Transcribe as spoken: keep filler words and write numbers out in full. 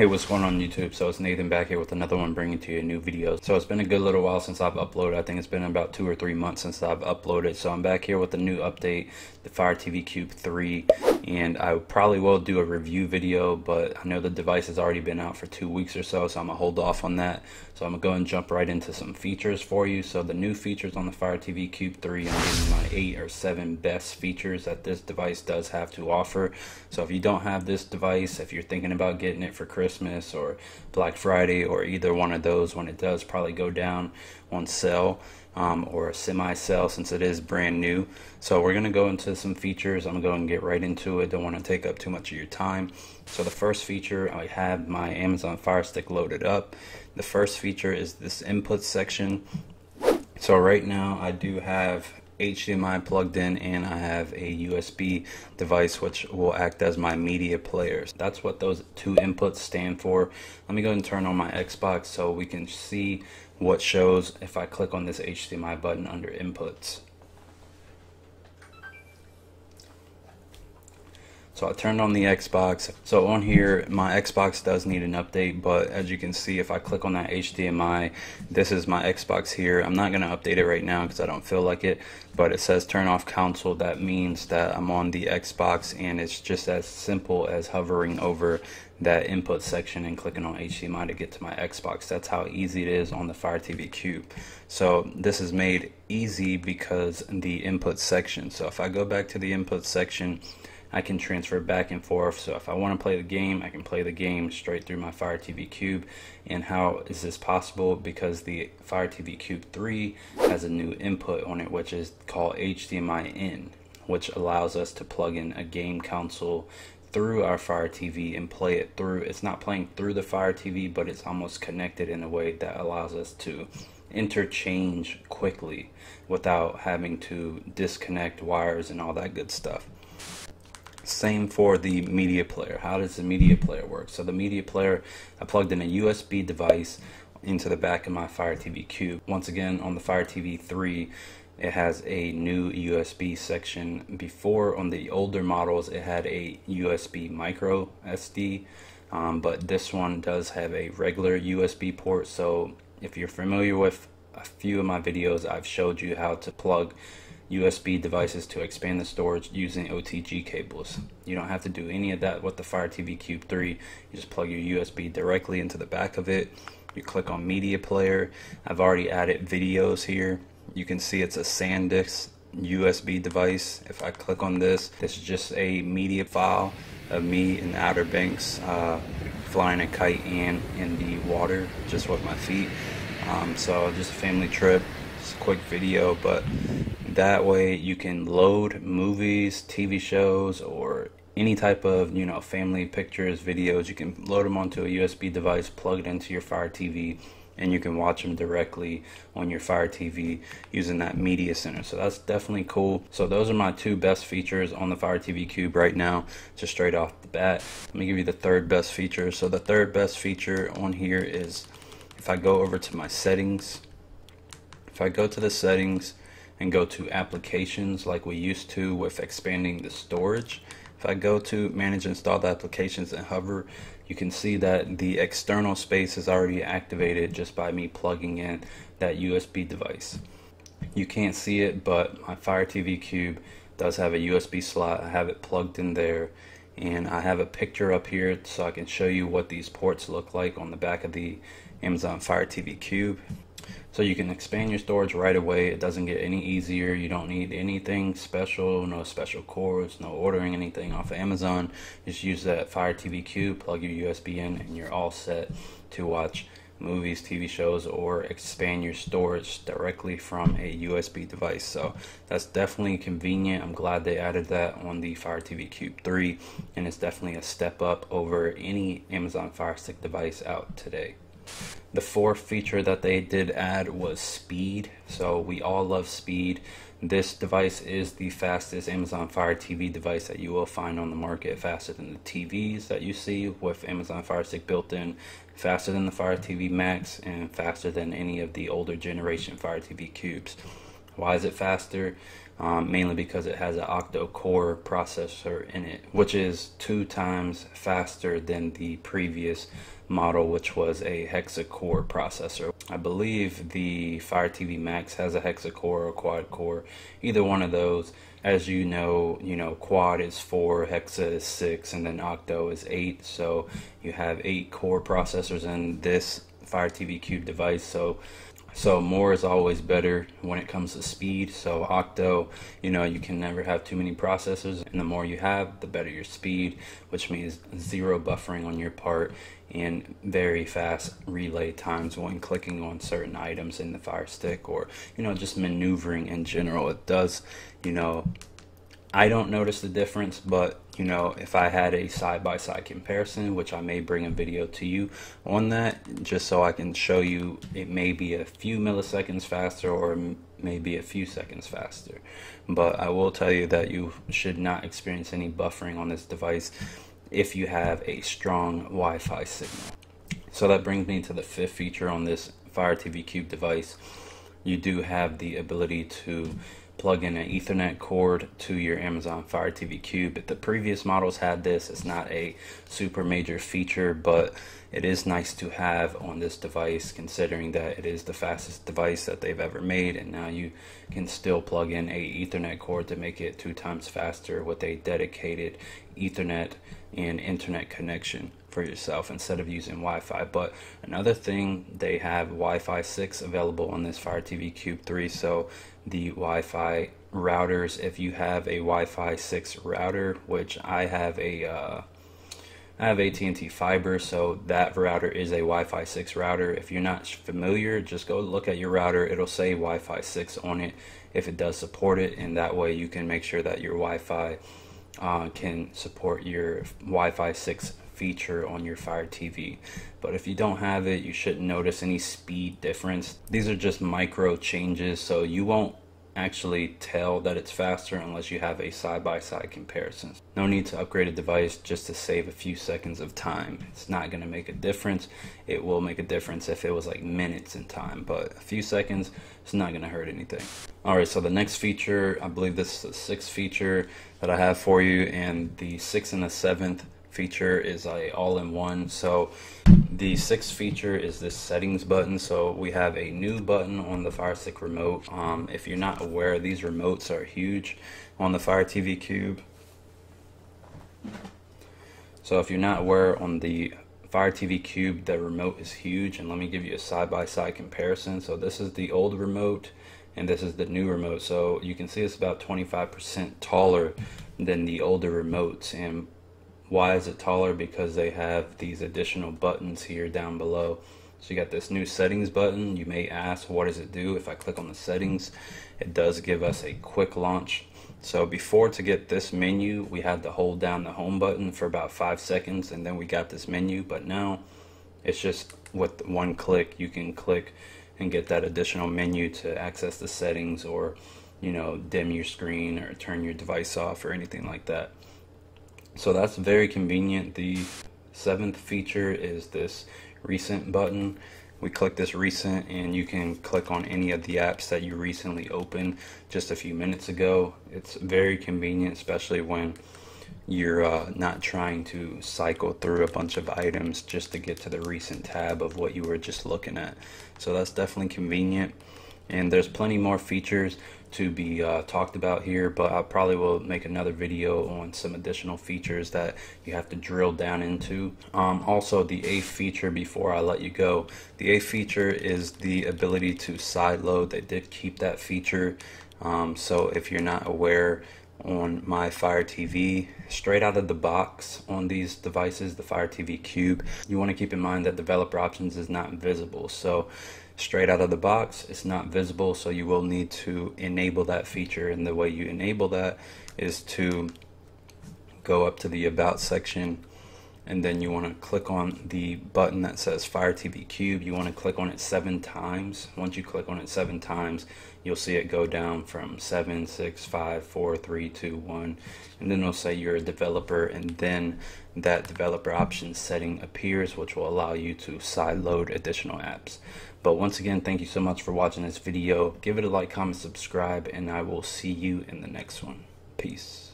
Hey, what's going on YouTube? So it's Nathan back here with another one, bringing to you a new video. So it's been a good little while since I've uploaded. I think it's been about two or three months since I've uploaded. So I'm back here with a new update, the Fire T V Cube three, and I probably will do a review video, but I know the device has already been out for two weeks or so, so I'm gonna hold off on that. So I'm gonna go and jump right into some features for you. So the new features on the Fire T V Cube three, I'm giving my eight or seven best features that this device does have to offer. So if you don't have this device, if you're thinking about getting it for Christmas, Christmas or Black Friday or either one of those when it does probably go down on sale um, or a semi-sale since it is brand new. So we're going to go into some features. I'm going to get right into it. Don't want to take up too much of your time. So the first feature, I have my Amazon Fire Stick loaded up. The first feature is this input section. So right now I do have H D M I plugged in, and I have a U S B device which will act as my media players. That's what those two inputs stand for. Let me go ahead and turn on my Xbox so we can see what shows if I click on this H D M I button under inputs. So I turned on the Xbox. So on here, my Xbox does need an update, but as you can see, if I click on that H D M I, this is my Xbox here. I'm not gonna update it right now because I don't feel like it, but it says turn off console. That means that I'm on the Xbox, and it's just as simple as hovering over that input section and clicking on H D M I to get to my Xbox. That's how easy it is on the Fire T V Cube. So this is made easy because the input section. So if I go back to the input section, I can transfer back and forth. So if I want to play the game, I can play the game straight through my Fire T V Cube. And how is this possible? Because the Fire T V Cube three has a new input on it, which is called H D M I in, which allows us to plug in a game console through our Fire T V and play it through. It's not playing through the Fire T V, but it's almost connected in a way that allows us to interchange quickly without having to disconnect wires and all that good stuff. Same for the media player. How does the media player work? So the media player, I plugged in a U S B device into the back of my Fire T V Cube. Once again, on the Fire T V three, it has a new U S B section. Before, on the older models, it had a U S B micro S D, um, but this one does have a regular U S B port. So if you're familiar with a few of my videos, I've showed you how to plug U S B devices to expand the storage using O T G cables. You don't have to do any of that with the Fire T V Cube three. You just plug your U S B directly into the back of it. You click on media player. I've already added videos here. You can see it's a SanDisk U S B device. If I click on this, this is just a media file of me in Outer Banks uh, flying a kite and in the water just with my feet. Um, so just a family trip. It's a quick video, but that way you can load movies, T V shows, or any type of, you know, family pictures, videos. You can load them onto a U S B device, plug it into your Fire T V, and you can watch them directly on your Fire T V using that media center. So that's definitely cool. So those are my two best features on the Fire T V Cube right now, just straight off the bat. Let me give you the third best feature. So the third best feature on here is, if I go over to my settings, if I go to the settings and go to applications like we used to with expanding the storage, if I go to manage installed applications and hover, you can see that the external space is already activated just by me plugging in that U S B device. You can't see it, but my Fire T V Cube does have a U S B slot. I have it plugged in there, and I have a picture up here so I can show you what these ports look like on the back of the Amazon Fire T V Cube. So you can expand your storage right away. It doesn't get any easier. You don't need anything special, no special cords, no ordering anything off of Amazon. Just use that Fire T V Cube, plug your U S B in, and you're all set to watch movies, T V shows, or expand your storage directly from a U S B device. So that's definitely convenient. I'm glad they added that on the Fire T V Cube three, and it's definitely a step up over any Amazon Fire Stick device out today. The fourth feature that they did add was speed. So we all love speed. This device is the fastest Amazon Fire T V device that you will find on the market, faster than the T Vs that you see with Amazon Fire Stick built in, faster than the Fire T V Max, and faster than any of the older generation Fire T V Cubes. Why is it faster? um, mainly because it has an octa-core processor in it, which is two times faster than the previous model, which was a hexa-core processor. I believe the Fire T V Max has a hexa-core or quad-core, either one of those. As you know, you know, quad is four, hexa is six, and then octo is eight. So you have eight core processors in this Fire T V Cube device. So, so more is always better when it comes to speed. So octo, you know, you can never have too many processors, and the more you have, the better your speed, which means zero buffering on your part and very fast relay times when clicking on certain items in the Fire Stick, or, you know, just maneuvering in general. It does, you know, I don't notice the difference, but, you know, if I had a side-by-side comparison, which I may bring a video to you on that, just so I can show you, it may be a few milliseconds faster or maybe a few seconds faster. But I will tell you that you should not experience any buffering on this device if you have a strong Wi-Fi signal. So that brings me to the fifth feature on this Fire T V Cube device. You do have the ability to plug in an Ethernet cord to your Amazon Fire T V Cube. The previous models had this. It's not a super major feature, but it is nice to have on this device, considering that it is the fastest device that they've ever made, and now you can still plug in a Ethernet cord to make it two times faster with a dedicated Ethernet and internet connection for yourself instead of using Wi-Fi. But another thing, they have Wi-Fi six available on this Fire T V Cube three. So the Wi-Fi routers, if you have a Wi-Fi six router, which I have a uh, I have A T and T fiber, so that router is a Wi-Fi six router. If you're not familiar, just go look at your router. It'll say Wi-Fi six on it if it does support it, and that way you can make sure that your Wi-Fi uh, can support your Wi-Fi six feature on your Fire T V. But if you don't have it, you shouldn't notice any speed difference. These are just micro changes, so you won't actually tell that it's faster unless you have a side-by-side comparison. No need to upgrade a device just to save a few seconds of time. It's not going to make a difference. It will make a difference if it was like minutes in time, but a few seconds, it's not going to hurt anything. Alright, so the next feature, I believe this is the sixth feature that I have for you, and the sixth and the seventh feature is a all-in-one. So the sixth feature is this settings button. So we have a new button on the Fire Stick remote. Um, if you're not aware, these remotes are huge on the Fire T V Cube. So if you're not aware, on the Fire T V Cube, the remote is huge, and let me give you a side-by-side comparison. So this is the old remote and this is the new remote. So you can see it's about twenty-five percent taller than the older remotes. And why is it taller? Because they have these additional buttons here down below. So you got this new settings button. You may ask, what does it do? If I click on the settings, it does give us a quick launch. So before, to get this menu, we had to hold down the home button for about five seconds and then we got this menu. But now it's just with one click, you can click and get that additional menu to access the settings, or, you know, dim your screen or turn your device off or anything like that. So that's very convenient. The seventh feature is this recent button. We click this recent and you can click on any of the apps that you recently opened just a few minutes ago. It's very convenient, especially when you're uh, not trying to cycle through a bunch of items just to get to the recent tab of what you were just looking at. So that's definitely convenient. And there's plenty more features to be uh, talked about here, but I probably will make another video on some additional features that you have to drill down into. Um, also, the eighth feature, before I let you go, the eighth feature is the ability to sideload. They did keep that feature. Um, so if you're not aware, on my Fire T V, straight out of the box on these devices, the Fire T V Cube, you want to keep in mind that developer options is not visible. So straight out of the box, it's not visible, so you will need to enable that feature. And the way you enable that is to go up to the About section and then you want to click on the button that says Fire T V Cube. You want to click on it seven times. Once you click on it seven times, you'll see it go down from seven, six, five, four, three, two, one, and then it'll say you're a developer, and then that developer option setting appears, which will allow you to sideload additional apps. But once again, thank you so much for watching this video. Give it a like, comment, subscribe, and I will see you in the next one. Peace.